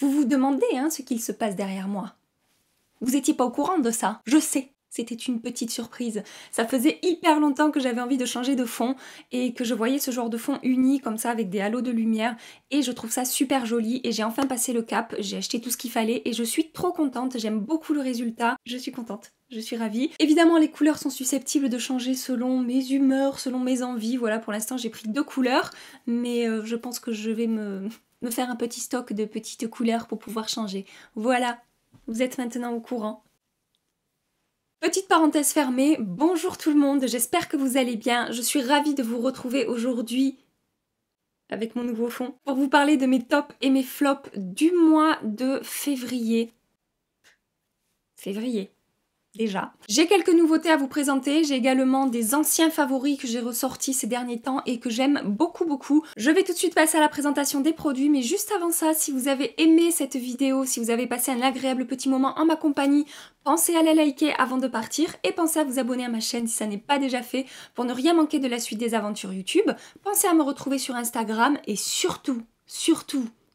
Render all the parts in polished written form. Vous vous demandez ce qu'il se passe derrière moi. Vous n'étiez pas au courant de ça, je sais. C'était une petite surprise. Ça faisait hyper longtemps que j'avais envie de changer de fond et que je voyais ce genre de fond uni comme ça avec des halos de lumière et je trouve ça super joli et j'ai enfin passé le cap, j'ai acheté tout ce qu'il fallait et je suis trop contente, j'aime beaucoup le résultat, je suis contente. Je suis ravie. Évidemment, les couleurs sont susceptibles de changer selon mes humeurs, selon mes envies. Voilà, pour l'instant, j'ai pris 2 couleurs, mais je pense que je vais me faire un petit stock de petites couleurs pour pouvoir changer. Voilà, vous êtes maintenant au courant. Petite parenthèse fermée, bonjour tout le monde, j'espère que vous allez bien. Je suis ravie de vous retrouver aujourd'hui avec mon nouveau fond pour vous parler de mes tops et mes flops du mois de février. Février. Déjà. J'ai quelques nouveautés à vous présenter, j'ai également des anciens favoris que j'ai ressortis ces derniers temps et que j'aime beaucoup. Je vais tout de suite passer à la présentation des produits, mais juste avant ça, si vous avez aimé cette vidéo, si vous avez passé un agréable petit moment en ma compagnie, pensez à la liker avant de partir et pensez à vous abonner à ma chaîne si ça n'est pas déjà fait pour ne rien manquer de la suite des aventures YouTube. Pensez à me retrouver sur Instagram et surtout,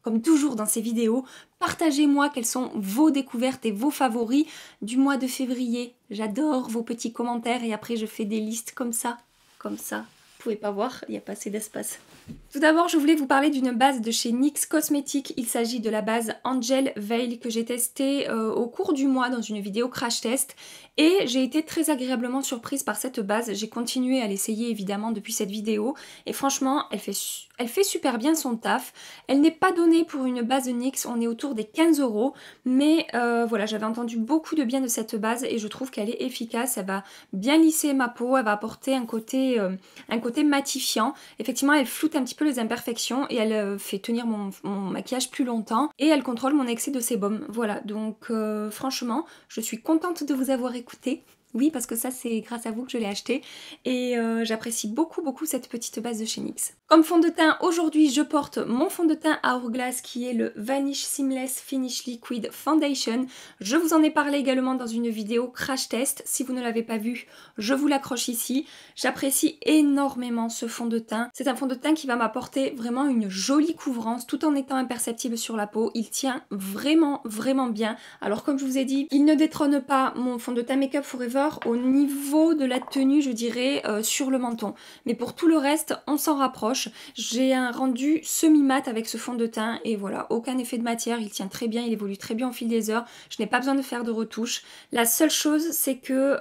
comme toujours dans ces vidéos, partagez-moi quelles sont vos découvertes et vos favoris du mois de février. J'adore vos petits commentaires et après je fais des listes comme ça. Vous pouvez pas voir, il n'y a pas assez d'espace. Tout d'abord, je voulais vous parler d'une base de chez NYX Cosmetics. Il s'agit de la base Angel Veil que j'ai testée au cours du mois dans une vidéo crash test et j'ai été très agréablement surprise par cette base. J'ai continué à l'essayer évidemment depuis cette vidéo et franchement, elle fait super bien son taf. Elle n'est pas donnée pour une base de NYX, on est autour des 15 €, mais voilà, j'avais entendu beaucoup de bien de cette base et je trouve qu'elle est efficace, elle va bien lisser ma peau, elle va apporter un côté matifiant. Effectivement, elle floute un petit peu les imperfections et elle fait tenir mon maquillage plus longtemps et elle contrôle mon excès de sébum. Voilà, donc franchement, je suis contente de vous avoir écouté. Oui, parce que ça, c'est grâce à vous que je l'ai acheté et j'apprécie beaucoup cette petite base de chez NYX. Comme fond de teint, aujourd'hui, je porte mon fond de teint Hourglass qui est le Vanish Seamless Finish Liquid Foundation. Je vous en ai parlé également dans une vidéo crash test. Si vous ne l'avez pas vu, je vous l'accroche ici. J'apprécie énormément ce fond de teint. C'est un fond de teint qui va m'apporter vraiment une jolie couvrance tout en étant imperceptible sur la peau. Il tient vraiment bien. Alors comme je vous ai dit, il ne détrône pas mon fond de teint Makeup Forever au niveau de la tenue, je dirais, sur le menton. Mais pour tout le reste, on s'en rapproche. J'ai un rendu semi-mat avec ce fond de teint et voilà, aucun effet de matière, il tient très bien, il évolue très bien au fil des heures. Je n'ai pas besoin de faire de retouches. La seule chose, c'est que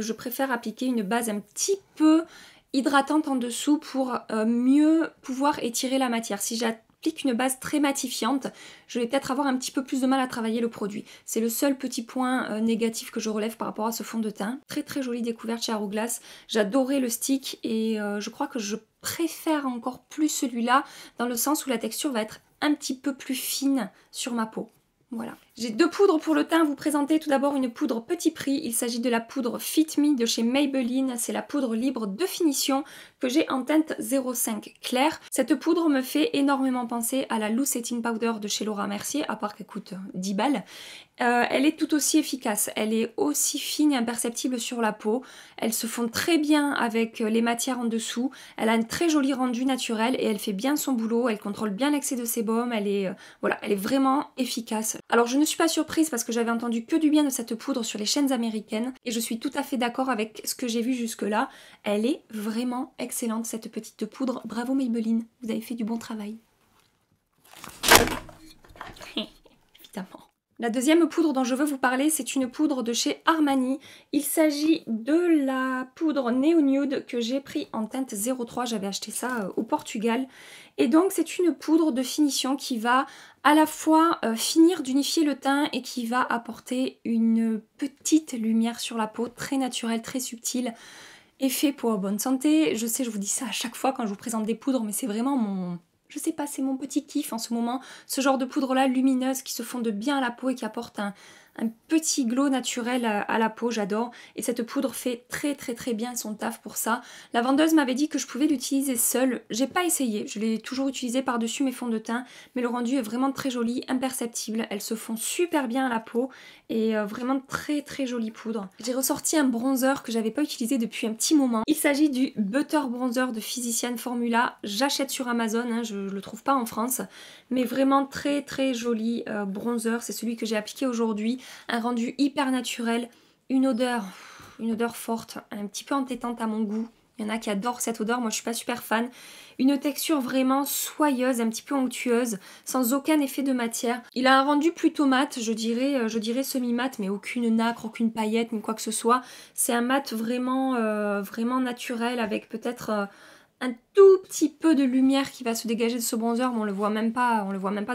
je préfère appliquer une base un petit peu hydratante en dessous pour mieux pouvoir étirer la matière. Si j'applique une base très matifiante, je vais peut-être avoir un petit peu plus de mal à travailler le produit. C'est le seul petit point négatif que je relève par rapport à ce fond de teint. Très jolie découverte chez Hourglass. J'adorais le stick et je crois que je préfère encore plus celui-là dans le sens où la texture va être un petit peu plus fine sur ma peau. Voilà. J'ai 2 poudres pour le teint à vous présenter. Tout d'abord une poudre petit prix, il s'agit de la poudre Fit Me de chez Maybelline, c'est la poudre libre de finition que j'ai en teinte 05 clair. Cette poudre me fait énormément penser à la Loose Setting Powder de chez Laura Mercier, à part qu'elle coûte 10 balles. Elle est tout aussi efficace, elle est aussi fine et imperceptible sur la peau, elle se fond très bien avec les matières en dessous, elle a un très joli rendu naturel et elle fait bien son boulot, elle contrôle bien l'excès de sébum, elle est, voilà, elle est vraiment efficace. Alors je ne suis pas surprise parce que j'avais entendu que du bien de cette poudre sur les chaînes américaines et je suis tout à fait d'accord avec ce que j'ai vu jusque là. Elle est vraiment excellente cette petite poudre, bravo Maybelline, vous avez fait du bon travail. Évidemment. La deuxième poudre dont je veux vous parler, c'est une poudre de chez Armani. Il s'agit de la poudre Neo Nude que j'ai pris en teinte 03, j'avais acheté ça au Portugal. Et donc c'est une poudre de finition qui va à la fois finir d'unifier le teint et qui va apporter une petite lumière sur la peau, très naturelle, très subtile. Effet peau en bonne santé, je sais je vous dis ça à chaque fois quand je vous présente des poudres mais c'est vraiment mon... Je sais pas, c'est mon petit kiff en ce moment, ce genre de poudre là lumineuse qui se fonde bien à la peau et qui apporte un, un petit glow naturel à la peau, j'adore. Et cette poudre fait très bien son taf pour ça. La vendeuse m'avait dit que je pouvais l'utiliser seule. J'ai pas essayé, je l'ai toujours utilisée par-dessus mes fonds de teint, mais le rendu est vraiment très joli, imperceptible. Elle se fond super bien à la peau et vraiment très jolie poudre. J'ai ressorti un bronzer que j'avais pas utilisé depuis un petit moment. Il s'agit du Butter Bronzer de Physicians Formula. J'achète sur Amazon, hein, je le trouve pas en France, mais vraiment très joli bronzer. C'est celui que j'ai appliqué aujourd'hui. Un rendu hyper naturel, une odeur forte, un petit peu entêtante à mon goût. Il y en a qui adorent cette odeur, moi je suis pas super fan. Une texture vraiment soyeuse, un petit peu onctueuse, sans aucun effet de matière. Il a un rendu plutôt mat, je dirais semi-mat, mais aucune nacre, aucune paillette, ni quoi que ce soit. C'est un mat vraiment, vraiment naturel, avec peut-être un tout petit peu de lumière qui va se dégager de ce bronzer, mais on le voit même pas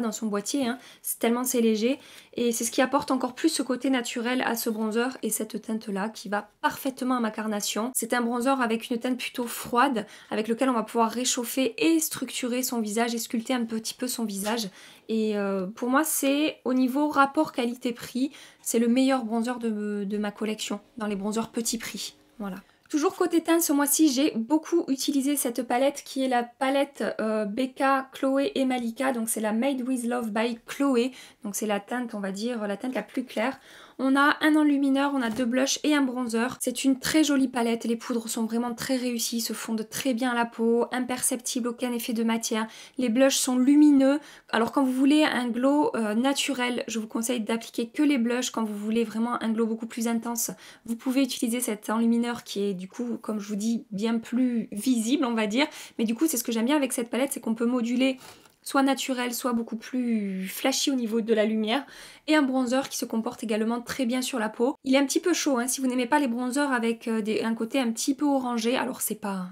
dans son boîtier, hein. C'est tellement c'est léger, et c'est ce qui apporte encore plus ce côté naturel à ce bronzer et cette teinte là qui va parfaitement à ma carnation. C'est un bronzer avec une teinte plutôt froide, avec lequel on va pouvoir réchauffer et structurer son visage et sculpter un petit peu son visage, et pour moi c'est, au niveau rapport qualité-prix, c'est le meilleur bronzer de ma collection, dans les bronzers petit prix, voilà. Toujours côté teint, ce mois-ci, j'ai beaucoup utilisé cette palette qui est la palette Becca, Khloé et Malika. Donc c'est la Made with Love by Khloé. Donc c'est la teinte, on va dire, la teinte la plus claire. On a un enlumineur, on a deux blushs et un bronzer. C'est une très jolie palette, les poudres sont vraiment très réussies, se fondent très bien à la peau, imperceptible, aucun effet de matière. Les blushs sont lumineux, alors quand vous voulez un glow naturel, je vous conseille d'appliquer que les blushs. Quand vous voulez vraiment un glow beaucoup plus intense, vous pouvez utiliser cet enlumineur qui est du coup, comme je vous dis, bien plus visible on va dire. Mais du coup c'est ce que j'aime bien avec cette palette, c'est qu'on peut moduler soit naturel, soit beaucoup plus flashy au niveau de la lumière. Et un bronzer qui se comporte également très bien sur la peau. Il est un petit peu chaud, hein, si vous n'aimez pas les bronzers avec un côté un petit peu orangé. Alors c'est pas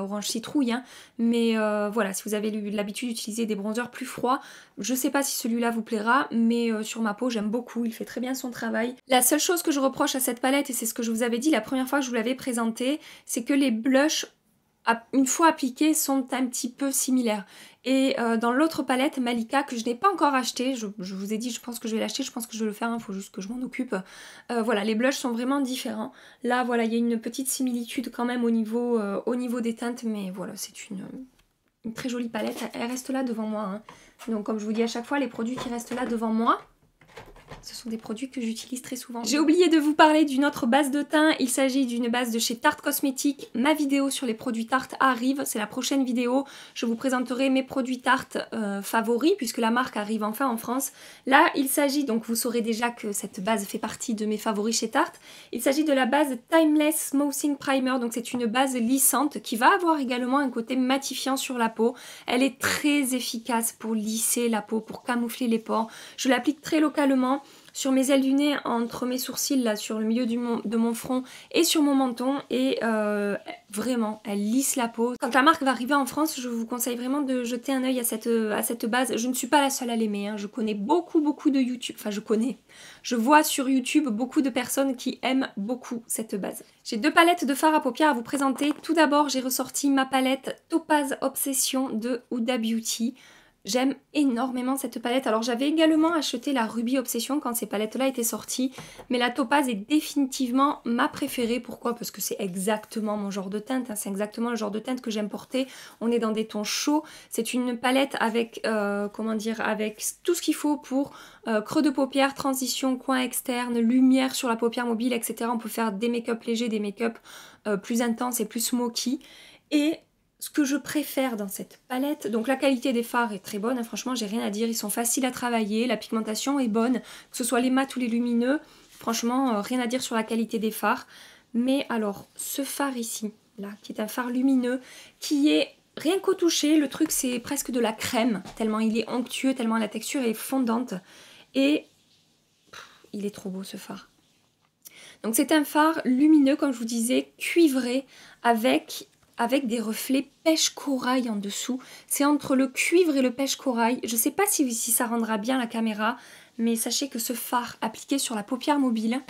orange citrouille, hein, mais voilà, si vous avez l'habitude d'utiliser des bronzers plus froids, je sais pas si celui-là vous plaira, mais sur ma peau j'aime beaucoup, il fait très bien son travail. La seule chose que je reproche à cette palette, et c'est ce que je vous avais dit la première fois que je vous l'avais présentée, c'est que les blushs, une fois appliqués, sont un petit peu similaires. Et dans l'autre palette, Malika, que je n'ai pas encore acheté, je vous ai dit, je pense que je vais l'acheter, je pense que je vais le faire, il faut juste que je m'en occupe. Voilà, les blushs sont vraiment différents. Là, voilà, il y a une petite similitude quand même au niveau des teintes, mais voilà, c'est une très jolie palette. Elle reste là devant moi, hein. Donc comme je vous dis à chaque fois, les produits qui restent là devant moi, ce sont des produits que j'utilise très souvent. J'ai oublié de vous parler d'une autre base de teint. Il s'agit d'une base de chez Tarte Cosmetics. Ma vidéo sur les produits Tarte arrive. C'est la prochaine vidéo. Je vous présenterai mes produits Tarte favoris, puisque la marque arrive enfin en France. Là, il s'agit, donc vous saurez déjà que cette base fait partie de mes favoris chez Tarte. Il s'agit de la base Timeless Smoothing Primer. Donc c'est une base lissante qui va avoir également un côté matifiant sur la peau. Elle est très efficace pour lisser la peau, pour camoufler les pores. Je l'applique très localement. Sur mes ailes du nez, entre mes sourcils, là, sur le milieu de mon front et sur mon menton, et vraiment, elle lisse la peau. Quand la marque va arriver en France, je vous conseille vraiment de jeter un œil à cette base. Je ne suis pas la seule à l'aimer, hein. Je connais beaucoup de YouTube, enfin je vois sur YouTube beaucoup de personnes qui aiment beaucoup cette base. J'ai deux palettes de fard à paupières à vous présenter. Tout d'abord, j'ai ressorti ma palette Topaz Obsession de Huda Beauty. J'aime énormément cette palette. Alors j'avais également acheté la Ruby Obsession quand ces palettes-là étaient sorties, mais la Topaz est définitivement ma préférée. Pourquoi? Parce que c'est exactement mon genre de teinte, hein. C'est exactement le genre de teinte que j'aime porter. On est dans des tons chauds. C'est une palette avec, comment dire, avec tout ce qu'il faut pour creux de paupières, transition, coin externe, lumière sur la paupière mobile, etc. On peut faire des make-up légers, des make-up plus intenses et plus smoky. Et ce que je préfère dans cette palette, donc la qualité des fards est très bonne, hein, franchement j'ai rien à dire, ils sont faciles à travailler, la pigmentation est bonne, que ce soit les mats ou les lumineux, franchement rien à dire sur la qualité des fards. Mais alors ce fard ici, là, qui est un fard lumineux, qui est, rien qu'au toucher, le truc c'est presque de la crème, tellement il est onctueux, tellement la texture est fondante, et il est trop beau ce fard. Donc c'est un fard lumineux, comme je vous disais, cuivré, avec des reflets pêche corail en dessous. C'est entre le cuivre et le pêche corail. Je sais pas si ça rendra bien la caméra, mais sachez que ce fard appliqué sur la paupière mobile,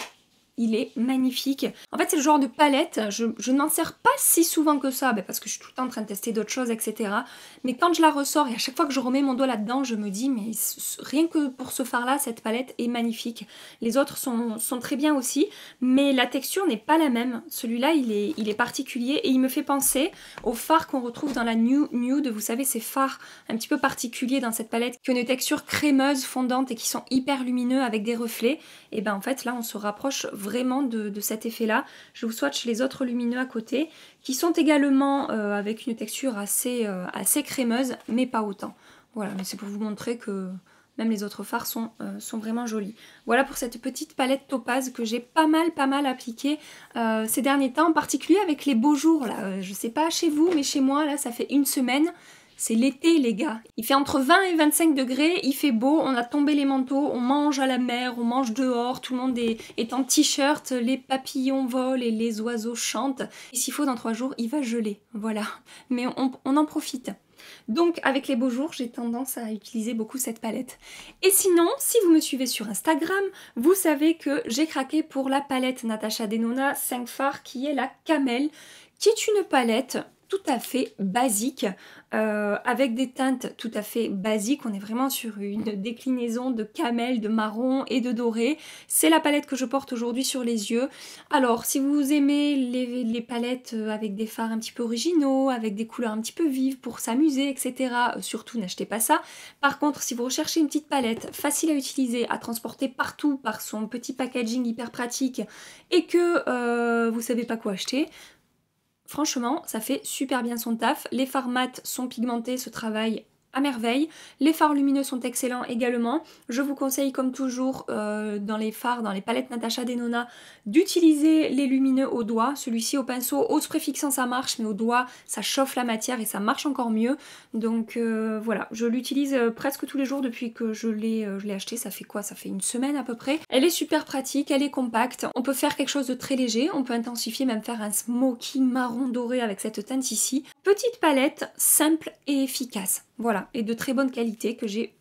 il est magnifique. En fait, c'est le genre de palette, je n'en sers pas si souvent que ça, parce que je suis tout le temps en train de tester d'autres choses, etc. Mais quand je la ressors, et à chaque fois que je remets mon doigt là-dedans, je me dis, mais rien que pour ce fard-là, cette palette est magnifique. Les autres sont très bien aussi, mais la texture n'est pas la même. Celui-là, il est particulier et il me fait penser aux fards qu'on retrouve dans la Neo Nude. Vous savez, ces fards un petit peu particuliers dans cette palette, qui ont une texture crémeuse, fondante et qui sont hyper lumineux avec des reflets. Et ben en fait, là, on se rapproche vraiment de cet effet là. Je vous swatch les autres lumineux à côté qui sont également avec une texture assez crémeuse mais pas autant. Voilà, mais c'est pour vous montrer que même les autres fards sont vraiment jolis. Voilà pour cette petite palette topaz que j'ai pas mal appliquée ces derniers temps, en particulier avec les beaux jours là. Je sais pas chez vous mais chez moi là ça fait une semaine. C'est l'été les gars, il fait entre 20 et 25 degrés, il fait beau, on a tombé les manteaux, on mange à la mer, on mange dehors, tout le monde est en t-shirt, les papillons volent et les oiseaux chantent. Et s'il faut dans 3 jours, il va geler, voilà, mais on en profite. Donc avec les beaux jours, j'ai tendance à utiliser beaucoup cette palette. Et sinon, si vous me suivez sur Instagram, vous savez que j'ai craqué pour la palette Natasha Denona 5 fards qui est la Camel, qui est une palette tout à fait basique, avec des teintes tout à fait basiques. On est vraiment sur une déclinaison de camel, de marron et de doré. C'est la palette que je porte aujourd'hui sur les yeux. Alors si vous aimez les palettes avec des fards un petit peu originaux, avec des couleurs un petit peu vives pour s'amuser, etc., surtout n'achetez pas ça. Par contre, si vous recherchez une petite palette facile à utiliser, à transporter partout par son petit packaging hyper pratique et que vous savez pas quoi acheter, franchement, ça fait super bien son taf. Les fards mat sont pigmentés, se travaillent à merveille. Les fards lumineux sont excellents également. Je vous conseille comme toujours dans les palettes Natasha Denona d'utiliser les lumineux au doigt. Celui-ci au pinceau, au spray fixant ça marche, mais au doigt ça chauffe la matière et ça marche encore mieux. Donc voilà, je l'utilise presque tous les jours depuis que je l'ai acheté. Ça fait quoi? Ça fait une semaine à peu près. Elle est super pratique, elle est compacte. On peut faire quelque chose de très léger, on peut intensifier, même faire un smoky marron doré avec cette teinte ici. Petite palette simple et efficace. Voilà, et de très bonne qualité que j'ai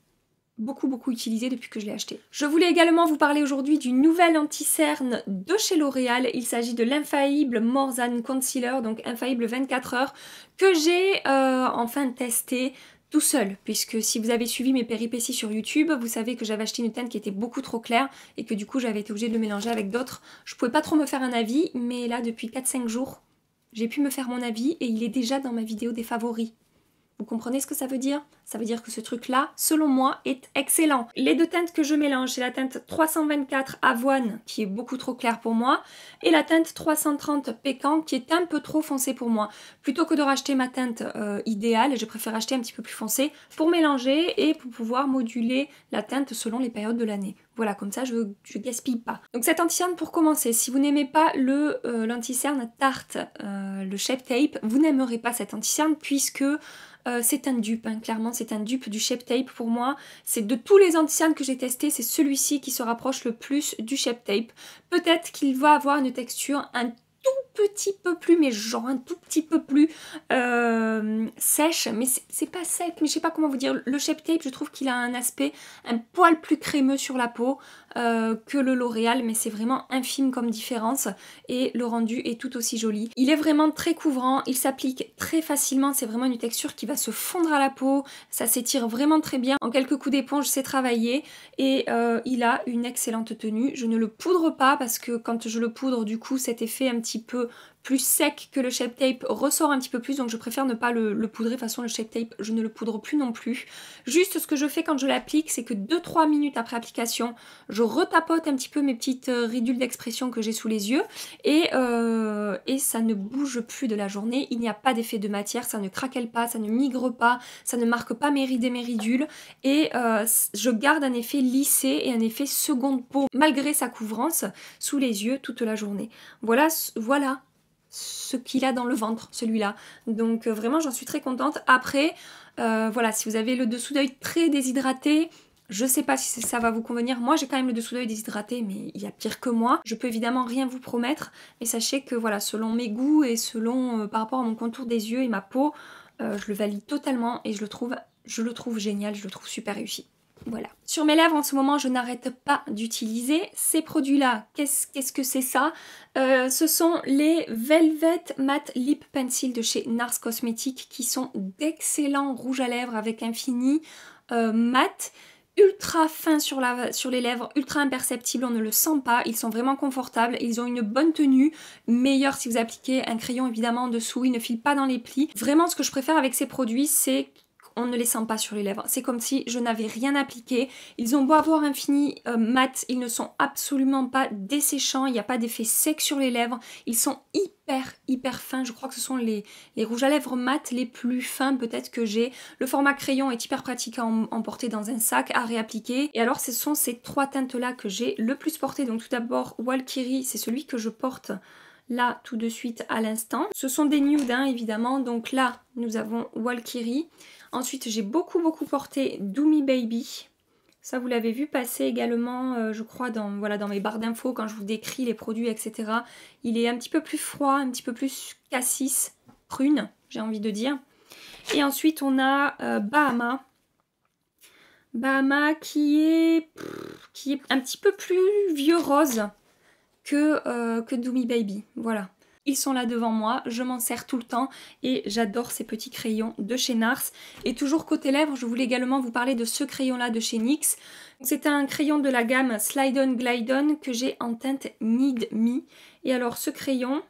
beaucoup utilisé depuis que je l'ai acheté. Je voulais également vous parler aujourd'hui du nouvel anti-cerne de chez L'Oréal. Il s'agit de l'infaillible More Than Concealer, donc infaillible 24 heures, que j'ai enfin testé tout seul, puisque si vous avez suivi mes péripéties sur YouTube, vous savez que j'avais acheté une teinte qui était beaucoup trop claire et que du coup j'avais été obligée de le mélanger avec d'autres. Je pouvais pas trop me faire un avis, mais là depuis 4-5 jours, j'ai pu me faire mon avis et il est déjà dans ma vidéo des favoris. Vous comprenez ce que ça veut dire? Ça veut dire que ce truc-là, selon moi, est excellent. Les deux teintes que je mélange, c'est la teinte 324 Avoine, qui est beaucoup trop claire pour moi, et la teinte 330 Pécan, qui est un peu trop foncée pour moi. Plutôt que de racheter ma teinte idéale, je préfère acheter un petit peu plus foncée pour mélanger et pour pouvoir moduler la teinte selon les périodes de l'année. Voilà, comme ça je gaspille pas. Donc cet anti-cerne pour commencer, si vous n'aimez pas l'anti-cerne Tarte, le Shape Tape, vous n'aimerez pas cet anti-cerne puisque c'est un dupe, hein. Clairement c'est un dupe du Shape Tape pour moi. C'est de tous les anti-cernes que j'ai testé, c'est celui-ci qui se rapproche le plus du Shape Tape. Peut-être qu'il va avoir une texture un tout petit peu plus, mais genre un tout petit peu plus sèche, mais c'est pas sec, mais je sais pas comment vous dire. Le Shape Tape, je trouve qu'il a un aspect un poil plus crémeux sur la peau que le L'Oréal, mais c'est vraiment infime comme différence et le rendu est tout aussi joli. Il est vraiment très couvrant, il s'applique très facilement, c'est vraiment une texture qui va se fondre à la peau, ça s'étire vraiment très bien, en quelques coups d'éponge c'est travaillé et il a une excellente tenue. Je ne le poudre pas parce que quand je le poudre, du coup cet effet un petit peu plus sec que le Shape Tape ressort un petit peu plus, donc je préfère ne pas le poudrer. De toute façon le Shape Tape je ne le poudre plus non plus. Juste ce que je fais quand je l'applique, c'est que 2-3 minutes après application je retapote un petit peu mes petites ridules d'expression que j'ai sous les yeux et ça ne bouge plus de la journée. Il n'y a pas d'effet de matière, ça ne craquelle pas, ça ne migre pas, ça ne marque pas mes rides et mes ridules et je garde un effet lissé et un effet seconde peau malgré sa couvrance sous les yeux toute la journée. Voilà ce qu'il a dans le ventre, celui-là. Donc vraiment, j'en suis très contente. Après, voilà, si vous avez le dessous d'œil très déshydraté, je sais pas si ça va vous convenir. Moi, j'ai quand même le dessous d'œil déshydraté, mais il y a pire que moi. Je peux évidemment rien vous promettre, mais sachez que voilà, selon mes goûts et selon par rapport à mon contour des yeux et ma peau, je le valide totalement et je le trouve génial, je le trouve super réussi. Voilà. Sur mes lèvres, en ce moment, je n'arrête pas d'utiliser ces produits-là. Qu'est-ce que c'est ça? Ce sont les Velvet Matte Lip Pencil de chez Nars Cosmetics qui sont d'excellents rouges à lèvres avec un fini mat, ultra fin sur les lèvres, ultra imperceptible, on ne le sent pas. Ils sont vraiment confortables, ils ont une bonne tenue, meilleure si vous appliquez un crayon évidemment en dessous, ils ne filent pas dans les plis. Vraiment, ce que je préfère avec ces produits, c'est on ne les sent pas sur les lèvres. C'est comme si je n'avais rien appliqué. Ils ont beau avoir un fini mat, ils ne sont absolument pas desséchants. Il n'y a pas d'effet sec sur les lèvres. Ils sont hyper fins. Je crois que ce sont les rouges à lèvres mat les plus fins peut-être que j'ai. Le format crayon est hyper pratique à emporter dans un sac, à réappliquer. Et alors ce sont ces trois teintes-là que j'ai le plus portées. Donc tout d'abord Valkyrie, c'est celui que je porte là tout de suite à l'instant. Ce sont des nudes hein, évidemment. Donc là nous avons Valkyrie. Ensuite, j'ai beaucoup porté Doumi Baby. Ça, vous l'avez vu passer également, je crois, dans mes barres d'infos, quand je vous décris les produits, etc. Il est un petit peu plus froid, un petit peu plus cassis, prune, j'ai envie de dire. Et ensuite, on a Bahama. Bahama qui est un petit peu plus vieux rose que Doumi Baby, voilà. Ils sont là devant moi, je m'en sers tout le temps et j'adore ces petits crayons de chez Nars. Et toujours côté lèvres, je voulais également vous parler de ce crayon-là de chez NYX. C'est un crayon de la gamme Slide On Glide On que j'ai en teinte Need Me. Et alors ce crayon,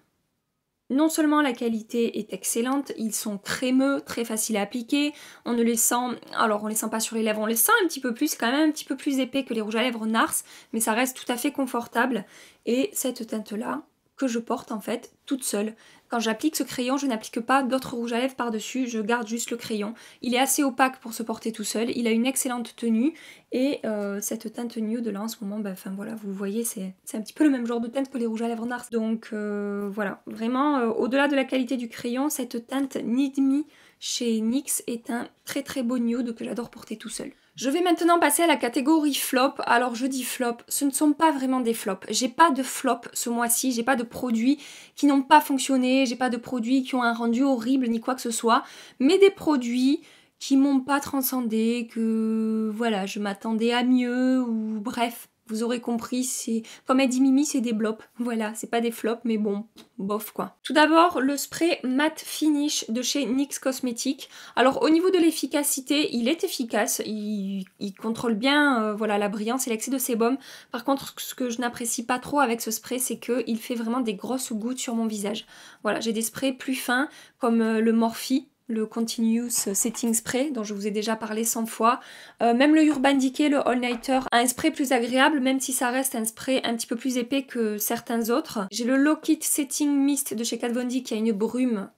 non seulement la qualité est excellente, ils sont crémeux, très faciles à appliquer. On ne les sent, alors on les sent pas sur les lèvres, on les sent un petit peu plus, quand même un petit peu plus épais que les rouges à lèvres Nars, mais ça reste tout à fait confortable. Et cette teinte-là, que je porte en fait toute seule. Quand j'applique ce crayon, je n'applique pas d'autres rouges à lèvres par-dessus, je garde juste le crayon. Il est assez opaque pour se porter tout seul, il a une excellente tenue et cette teinte nude là en ce moment, ben, enfin voilà, vous voyez, c'est un petit peu le même genre de teinte que les rouges à lèvres Nars. Donc voilà, vraiment au-delà de la qualité du crayon, cette teinte Need Me chez NYX est un très beau nude que j'adore porter tout seul. Je vais maintenant passer à la catégorie flop. Alors je dis flop, ce ne sont pas vraiment des flops. J'ai pas de flop ce mois-ci, j'ai pas de produits qui n'ont pas fonctionné, j'ai pas de produits qui ont un rendu horrible ni quoi que ce soit, mais des produits qui m'ont pas transcendé, que voilà, je m'attendais à mieux ou bref, vous aurez compris, c'est comme a dit Mimi, c'est des blops. Voilà, c'est pas des flops mais bon, bof quoi. Tout d'abord, le spray Matte Finish de chez NYX Cosmetics. Alors au niveau de l'efficacité, il est efficace, il contrôle bien voilà, la brillance et l'excès de sébum. Par contre, ce que je n'apprécie pas trop avec ce spray, c'est que il fait vraiment des grosses gouttes sur mon visage. Voilà, j'ai des sprays plus fins comme le Morphe, le Continuous Setting Spray dont je vous ai déjà parlé 100 fois. Même le Urban Decay, le All Nighter, a un spray plus agréable, même si ça reste un spray un petit peu plus épais que certains autres. J'ai le Lock It Setting Mist de chez Kat Von D qui a une brume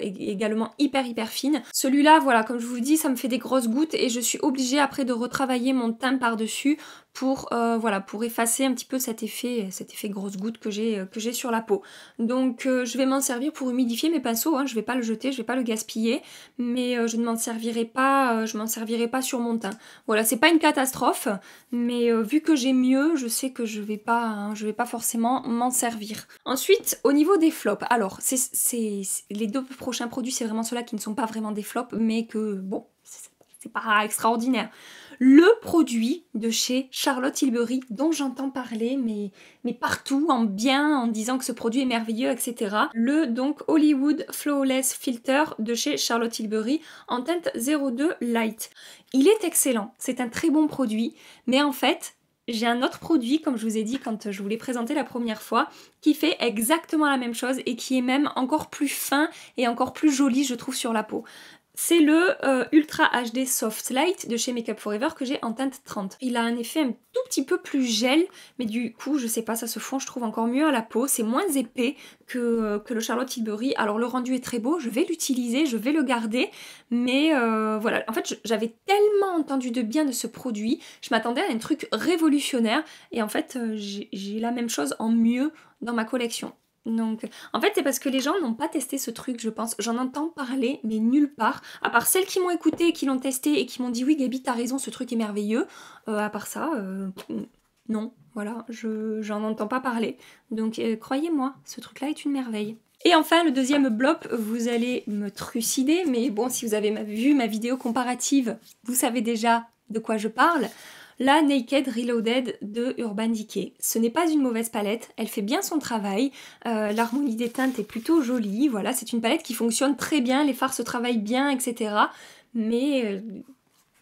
également hyper fine. Celui-là, voilà, comme je vous dis, ça me fait des grosses gouttes et je suis obligée après de retravailler mon teint par-dessus pour, voilà, pour effacer un petit peu cet effet grosse goutte que j'ai sur la peau. Donc je vais m'en servir pour humidifier mes pinceaux, hein, je vais pas le jeter, je vais pas le gaspiller, mais je ne m'en servirai pas, je m'en servirai pas sur mon teint. Voilà, c'est pas une catastrophe, mais vu que j'ai mieux, je sais que je vais pas forcément m'en servir. Ensuite, au niveau des flops, alors c'est les deux prochains produits, c'est vraiment ceux-là qui ne sont pas vraiment des flops, mais que bon, c'est pas extraordinaire. Le produit de chez Charlotte Tilbury dont j'entends parler mais partout en bien, en disant que ce produit est merveilleux, etc. Le donc Hollywood Flawless Filter de chez Charlotte Tilbury en teinte 02 Light. Il est excellent, c'est un très bon produit, mais en fait j'ai un autre produit, comme je vous ai dit quand je vous l'ai présenté la première fois, qui fait exactement la même chose et qui est même encore plus fin et encore plus joli je trouve sur la peau. C'est le Ultra HD Soft Light de chez Makeup Forever que j'ai en teinte 30. Il a un effet un tout petit peu plus gel, mais du coup, je sais pas, ça se fond, je trouve encore mieux à la peau. C'est moins épais que le Charlotte Tilbury. Alors le rendu est très beau, je vais l'utiliser, je vais le garder, mais voilà. En fait, j'avais tellement entendu de bien de ce produit, je m'attendais à un truc révolutionnaire, et en fait, j'ai la même chose en mieux dans ma collection. Donc, en fait, c'est parce que les gens n'ont pas testé ce truc, je pense. J'en entends parler, mais nulle part. À part celles qui m'ont écouté, qui l'ont testé et qui m'ont dit « Oui, Gabi, t'as raison, ce truc est merveilleux. » À part ça, non. Voilà, j'en entends pas parler. Donc, croyez-moi, ce truc-là est une merveille. Et enfin, le deuxième blop, vous allez me trucider. Mais bon, si vous avez vu ma vidéo comparative, vous savez déjà... de quoi je parle, la Naked Reloaded de Urban Decay. Ce n'est pas une mauvaise palette, elle fait bien son travail, l'harmonie des teintes est plutôt jolie, voilà, c'est une palette qui fonctionne très bien, les fards se travaillent bien, etc. Mais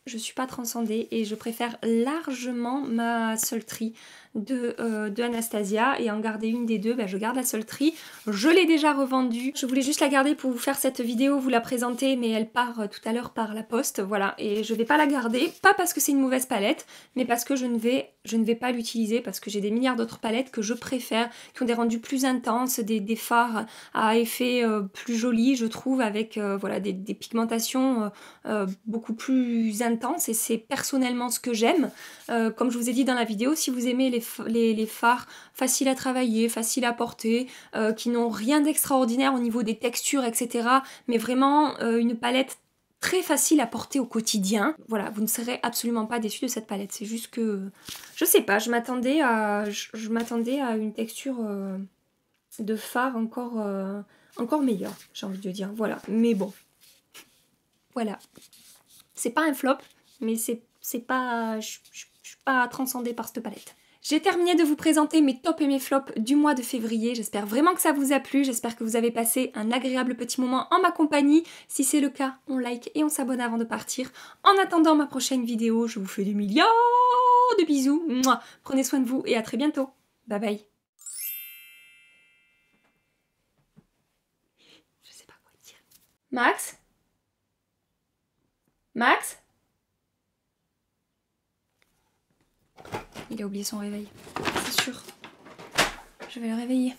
je suis pas transcendée et je préfère largement ma Sultry de Anastasia, et en garder une des deux, ben je garde la Sultry. Je l'ai déjà revendue, je voulais juste la garder pour vous faire cette vidéo, vous la présenter, mais elle part tout à l'heure par la poste, voilà, et je vais pas la garder, pas parce que c'est une mauvaise palette, mais parce que je ne vais pas l'utiliser, parce que j'ai des milliards d'autres palettes que je préfère, qui ont des rendus plus intenses, des fards à effet plus jolis, je trouve, avec voilà, des pigmentations beaucoup plus intenses, et c'est personnellement ce que j'aime. Comme je vous ai dit dans la vidéo, si vous aimez les fards faciles à travailler, faciles à porter, qui n'ont rien d'extraordinaire au niveau des textures, etc. Mais vraiment une palette très facile à porter au quotidien. Voilà, vous ne serez absolument pas déçus de cette palette. C'est juste que, je sais pas, je m'attendais à une texture de fard encore meilleure, j'ai envie de dire. Voilà, mais bon. Voilà. C'est pas un flop, mais c'est pas... Je suis pas transcendée par cette palette. J'ai terminé de vous présenter mes tops et mes flops du mois de février. J'espère vraiment que ça vous a plu. J'espère que vous avez passé un agréable petit moment en ma compagnie. Si c'est le cas, on like et on s'abonne avant de partir. En attendant ma prochaine vidéo, je vous fais des milliards de bisous. Mouah. Prenez soin de vous et à très bientôt. Bye bye. Je sais pas quoi dire. Max ? Max ? Il a oublié son réveil, c'est sûr. Je vais le réveiller.